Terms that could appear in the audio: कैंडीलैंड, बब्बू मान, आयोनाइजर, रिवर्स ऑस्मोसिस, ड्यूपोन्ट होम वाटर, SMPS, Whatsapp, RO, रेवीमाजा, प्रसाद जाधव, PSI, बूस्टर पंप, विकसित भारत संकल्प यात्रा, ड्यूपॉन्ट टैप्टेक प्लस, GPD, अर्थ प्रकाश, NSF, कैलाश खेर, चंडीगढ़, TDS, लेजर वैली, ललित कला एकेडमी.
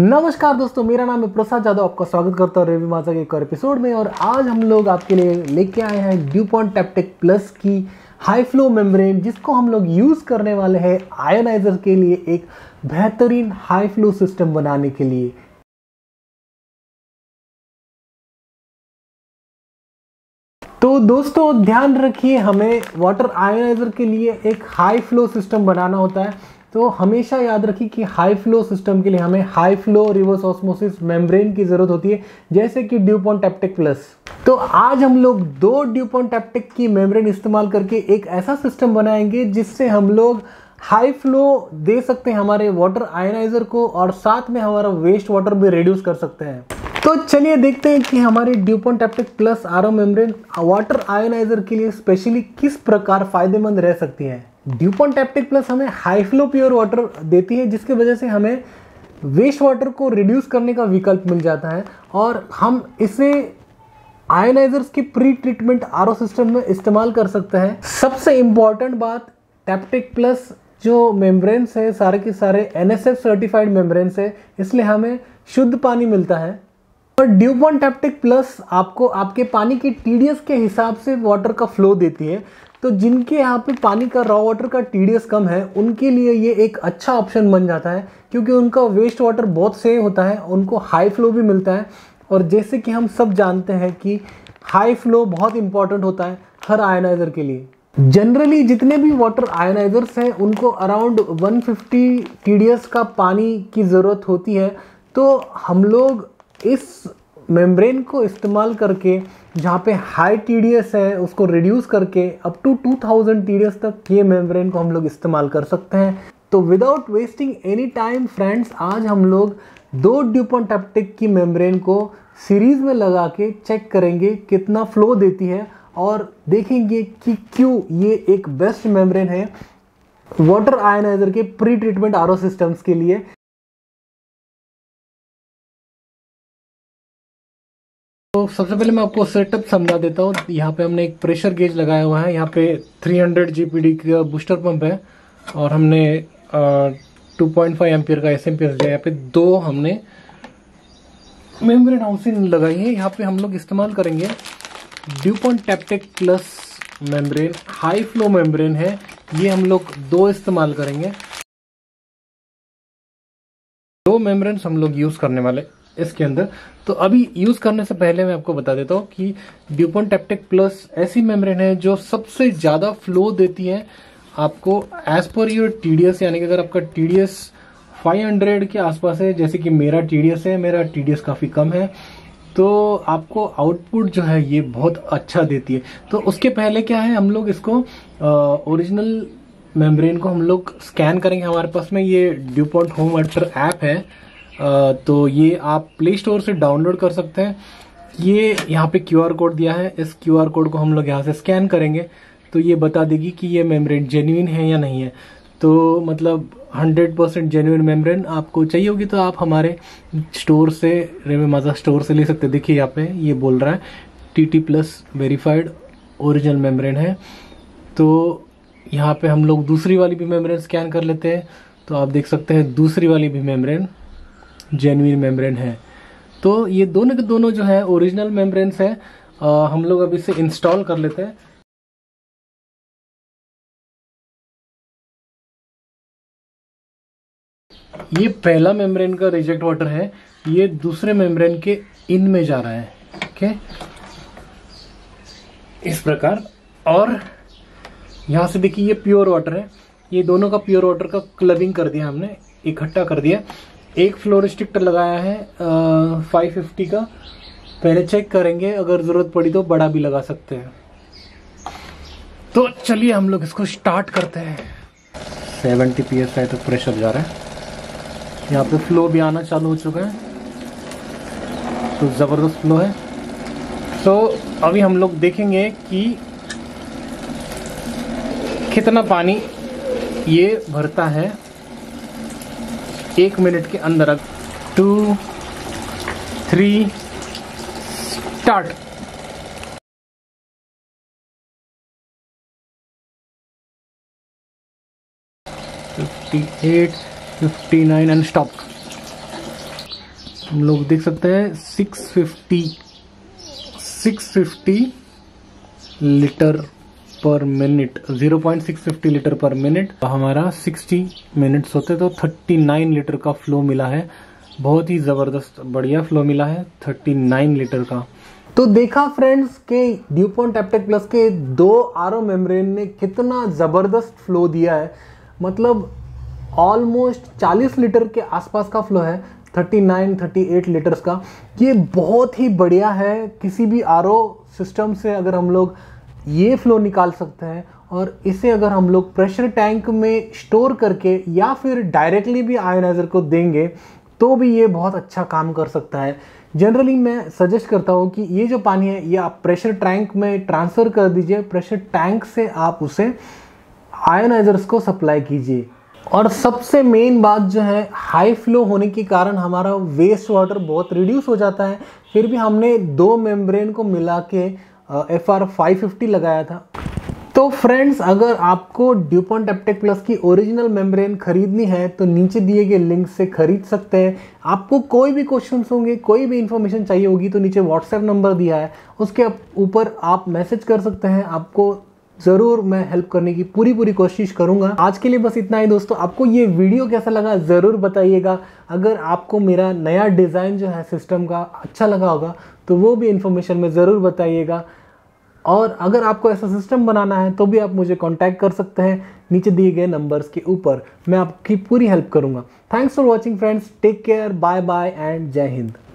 नमस्कार दोस्तों, मेरा नाम है प्रसाद जाधव। आपका स्वागत करता हूँ रेवीमाजा के एक और एपिसोड में। और आज हम लोग आपके लिए लेके आए हैं ड्यूपॉन्ट टैप्टेक प्लस की हाई फ्लो मेम्ब्रेन, जिसको हम लोग यूज़ करने वाले हैं आयोनाइजर के लिए एक बेहतरीन हाई फ्लो सिस्टम बनाने के लिए। तो दोस्तों ध्यान रखिए, हमें वाटर आयोनाइजर के लिए एक हाई फ्लो सिस्टम बनाना होता है। तो हमेशा याद रखिए कि हाई फ्लो सिस्टम के लिए हमें high flow रिवर्स ऑस्मोसिस membrane की ज़रूरत होती है, जैसे कि ड्यूपॉन्ट टैप्टेक प्लस। तो आज हम लोग दो ड्यूपॉन्ट टैप्टेक की मेम्ब्रेन इस्तेमाल करके एक ऐसा सिस्टम बनाएंगे जिससे हम लोग हाई फ्लो दे सकते हैं हमारे वाटर आयोनाइजर को, और साथ में हमारा वेस्ट वाटर भी रिड्यूस कर सकते हैं। तो चलिए देखते हैं कि हमारे ड्यूपॉन्ट टैप्टेक प्लस RO membrane water आयोनाइजर के लिए स्पेशली किस प्रकार फ़ायदेमंद रह सकती है। ड्यूपॉन्ट टैप्टेक प्लस हमें हाई फ्लो प्योर वाटर देती है, जिसके वजह से हमें वेस्ट वाटर को रिड्यूस करने का विकल्प मिल जाता है, और हम इसे आयोनाइजर्स के प्री ट्रीटमेंट RO सिस्टम में इस्तेमाल कर सकते हैं। सबसे इम्पॉर्टेंट बात, टैप्टेक प्लस जो मेम्ब्रेन्स है सारे के सारे NSF सर्टिफाइड मेम्ब्रेन्स है, इसलिए हमें शुद्ध पानी मिलता है। और ड्यूपॉन्ट टैप्टेक प्लस आपको आपके पानी के TDS के हिसाब से वाटर का फ्लो देती है। तो जिनके यहाँ पे पानी का रॉ वाटर का TDS कम है, उनके लिए ये एक अच्छा ऑप्शन बन जाता है, क्योंकि उनका वेस्ट वाटर बहुत सेव होता है, उनको हाई फ्लो भी मिलता है। और जैसे कि हम सब जानते हैं कि हाई फ्लो बहुत इंपॉर्टेंट होता है हर आयोनाइजर के लिए। जनरली जितने भी वाटर आयोनाइजर्स हैं उनको अराउंड 150 TDS का पानी की ज़रूरत होती है। तो हम लोग इस मेम्ब्रेन को इस्तेमाल करके जहाँ पे हाई TDS है उसको रिड्यूस करके अप टू 2000 TDS तक ये मेम्ब्रेन को हम लोग इस्तेमाल कर सकते हैं। तो without wasting any time friends, आज हम लोग दो ड्यूपॉन्ट टैप्टेक की मेम्ब्रेन को सीरीज़ में लगा के चेक करेंगे कितना फ्लो देती है, और देखेंगे कि क्यों ये एक बेस्ट मेम्ब्रेन है वाटर आयोनाइजर के प्री ट्रीटमेंट RO सिस्टम्स के लिए। तो सबसे पहले मैं आपको सेटअप समझा देता हूँ। यहाँ पे हमने एक प्रेशर गेज लगाया हुआ है, यहाँ पे 300 GPD का बूस्टर पंप है, और हमने 2.5 एम्पियर का SMPS दिया। यहाँ पे दो हमने मेम्ब्रेन हाउसिंग लगाई है। यहाँ पे हम लोग इस्तेमाल करेंगे ड्यूपॉन्ट टैप्टेक प्लस membrane, high flow membrane है ये, हम लोग दो इस्तेमाल करेंगे। दो मेम्ब्रेन हम लोग यूज़ करने वाले इसके अंदर। तो अभी यूज़ करने से पहले मैं आपको बता देता हूँ कि ड्यूपॉन्ट टैप्टेक प्लस ऐसी मेम्ब्रेन है जो सबसे ज़्यादा फ्लो देती है आपको एज़ पर योर TDS, यानी कि अगर आपका TDS 500 के आसपास है, जैसे कि मेरा TDS है, मेरा TDS काफ़ी कम है, तो आपको आउटपुट जो है ये बहुत अच्छा देती है। तो उसके पहले क्या है, हम लोग इसको ओरिजिनल मेम्ब्रेन को हम लोग स्कैन करेंगे। हमारे पास में ये ड्यूपोन्ट होम वाटर ऐप है, तो ये आप प्ले स्टोर से डाउनलोड कर सकते हैं। ये यहाँ पे QR कोड दिया है, इस QR कोड को हम लोग यहाँ से स्कैन करेंगे तो ये बता देगी कि ये मेम्ब्रेन जेन्युइन है या नहीं है। तो मतलब 100% जेन्युइन मेम्ब्रेन आपको चाहिए होगी तो आप हमारे स्टोर से, रेवीमाजा स्टोर से ले सकते हैं। देखिए यहाँ पे ये बोल रहा है TT+ वेरीफाइड ओरिजिनल मेम्ब्रेन है। तो यहाँ पर हम लोग दूसरी वाली भी मेम्ब्रेन स्कैन कर लेते हैं, तो आप देख सकते हैं दूसरी वाली भी मेम्ब्रेन जेन्युइन मेम्ब्रेन है। तो ये दोनों के दोनों जो है ओरिजिनल मेम्ब्रेन्स है। हम लोग अब इसे इंस्टॉल कर लेते हैं। ये पहला मेम्ब्रेन का रिजेक्ट वाटर है, ये दूसरे मेम्ब्रेन के इन में जा रहा है, ओके, इस प्रकार। और यहाँ से देखिए ये प्योर वाटर है, ये दोनों का प्योर वाटर का क्लबिंग कर दिया हमने, इकट्ठा कर दिया। एक फ्लो रिस्ट्रिक्टर लगाया है 550 का, पहले चेक करेंगे, अगर ज़रूरत पड़ी तो बड़ा भी लगा सकते हैं। तो चलिए हम लोग इसको स्टार्ट करते हैं। 70 PSI तक प्रेशर जा रहा है, यहाँ पे फ्लो भी आना चालू हो चुका है, तो ज़बरदस्त फ्लो है। तो अभी हम लोग देखेंगे कि कितना पानी ये भरता है 1 मिनट के अंदर। 2, 3 स्टार्ट। And stop. हम लोग देख सकते हैं 650 litre per minute 0.650 litre per minute. हमारा 60 मिनट्स होते तो 39 लीटर का फ्लो मिला है। बहुत ही ज़बरदस्त बढ़िया फ्लो मिला है 39 लीटर का। तो देखा फ्रेंड्स के ड्यूपॉन्ट टैप्टेक प्लस के दो आरओ मेम्ब्रेन ने कितना ज़बरदस्त फ्लो दिया है। मतलब ऑलमोस्ट 40 लीटर के आसपास का फ्लो है, 39-38 लीटर्स का। ये बहुत ही बढ़िया है। किसी भी आरओ सिस्टम से अगर हम लोग ये फ्लो निकाल सकते हैं और इसे अगर हम लोग प्रेशर टैंक में स्टोर करके या फिर डायरेक्टली भी आयोनाइजर को देंगे तो भी ये बहुत अच्छा काम कर सकता है। जनरली मैं सजेस्ट करता हूँ कि ये जो पानी है ये आप प्रेशर टैंक में ट्रांसफ़र कर दीजिए, प्रेशर टैंक से आप उसे आयोनाइजर्स को सप्लाई कीजिए। और सबसे मेन बात जो है, हाई फ्लो होने के कारण हमारा वेस्ट वाटर बहुत रिड्यूस हो जाता है। फिर भी हमने दो मेम्ब्रेन को मिला के FR 550 लगाया था। तो फ्रेंड्स अगर आपको ड्यूपॉन्ट टैप्टेक प्लस की ओरिजिनल मेम्ब्रेन खरीदनी है तो नीचे दिए गए लिंक से खरीद सकते हैं। आपको कोई भी क्वेश्चंस होंगे, कोई भी इन्फॉर्मेशन चाहिए होगी तो नीचे व्हाट्सएप नंबर दिया है, उसके ऊपर आप मैसेज कर सकते हैं। आपको ज़रूर मैं हेल्प करने की पूरी कोशिश करूंगा। आज के लिए बस इतना ही दोस्तों। आपको ये वीडियो कैसा लगा ज़रूर बताइएगा। अगर आपको मेरा नया डिज़ाइन जो है सिस्टम का अच्छा लगा होगा तो वो भी इन्फॉर्मेशन में ज़रूर बताइएगा। और अगर आपको ऐसा सिस्टम बनाना है तो भी आप मुझे कॉन्टैक्ट कर सकते हैं नीचे दिए गए नंबर्स के ऊपर। मैं आपकी पूरी हेल्प करूँगा। Thanks for watching friends, take care, bye bye and जय हिंद।